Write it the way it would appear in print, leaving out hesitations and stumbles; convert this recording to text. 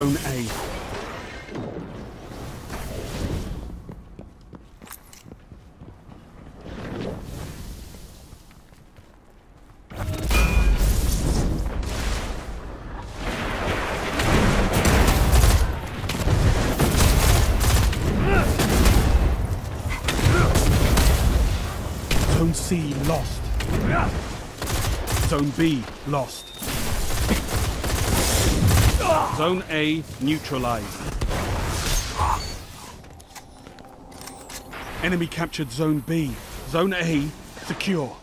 Zone A. Zone C lost. Zone B lost. Zone A neutralized. Enemy captured Zone B. Zone A secure.